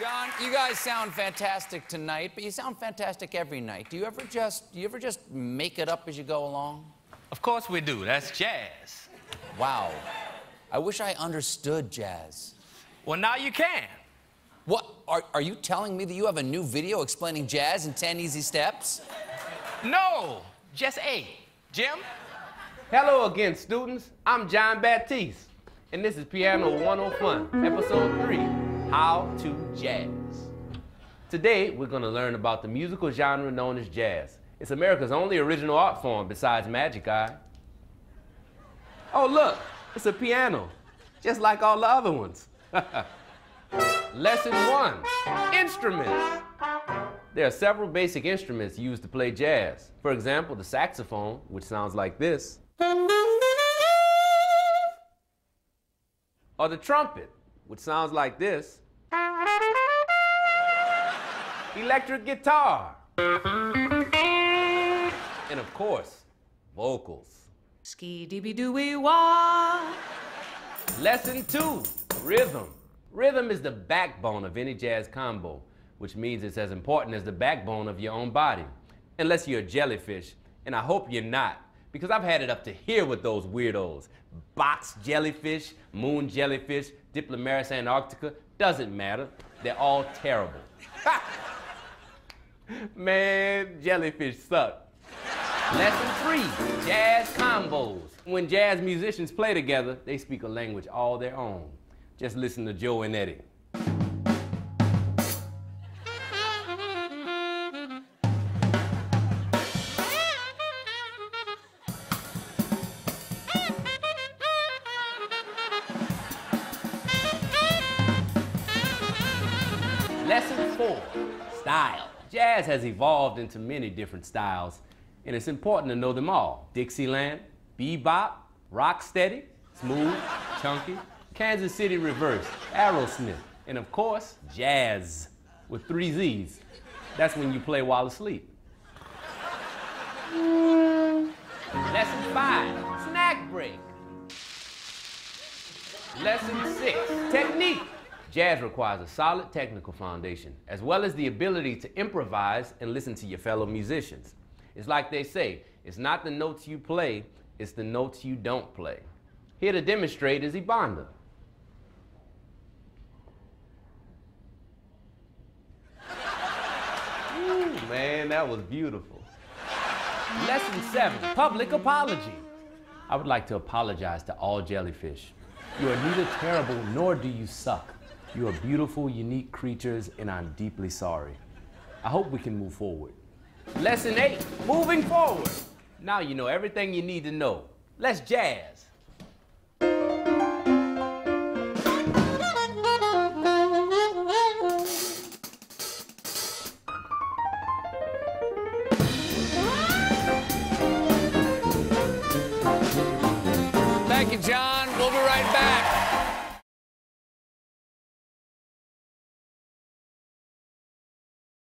Jon, you guys sound fantastic tonight, but you sound fantastic every night. Do you ever just make it up as you go along? Of course we do. That's jazz. Wow. I wish I understood jazz. Well, now you can. What? Are you telling me that you have a new video explaining jazz in 10 easy steps? No, just 8. Jim? Hello again, students. I'm Jon Batiste, and this is Piano 101, Episode 3, How to Jazz. Today, we're going to learn about the musical genre known as jazz. It's America's only original art form besides Magic Eye. Oh, look, it's a piano, just like all the other ones. Lesson 1, instruments. There are several basic instruments used to play jazz. For example, the saxophone, which sounds like this, or the trumpet, which sounds like this, electric guitar, and of course, vocals. Ski-dee-bee-doo-wee-wah. Lesson 2, rhythm. Rhythm is the backbone of any jazz combo, which means it's as important as the backbone of your own body. Unless you're a jellyfish, and I hope you're not, because I've had it up to here with those weirdos. Box jellyfish, moon jellyfish, Diplomaris Antarctica, doesn't matter. They're all terrible. Man, jellyfish suck. Lesson 3, jazz combos. When jazz musicians play together, they speak a language all their own. Just listen to Joe and Eddie. Lesson 4, style. Jazz has evolved into many different styles, and it's important to know them all. Dixieland, bebop, rocksteady, smooth, chunky, Kansas City Reverse, Aerosmith, and of course, jazz with 3 Z's. That's when you play while asleep. Lesson 5, snack break. Lesson 6, technique. Jazz requires a solid technical foundation, as well as the ability to improvise and listen to your fellow musicians. It's like they say, it's not the notes you play, it's the notes you don't play. Here to demonstrate is Ibanda. Ooh, man, that was beautiful. Lesson 7, public apology. I would like to apologize to all jellyfish. You are neither terrible nor do you suck. You are beautiful, unique creatures, and I'm deeply sorry. I hope we can move forward. Lesson 8, moving forward. Now you know everything you need to know. Let's jazz. Thank you, Jon. We'll be right back.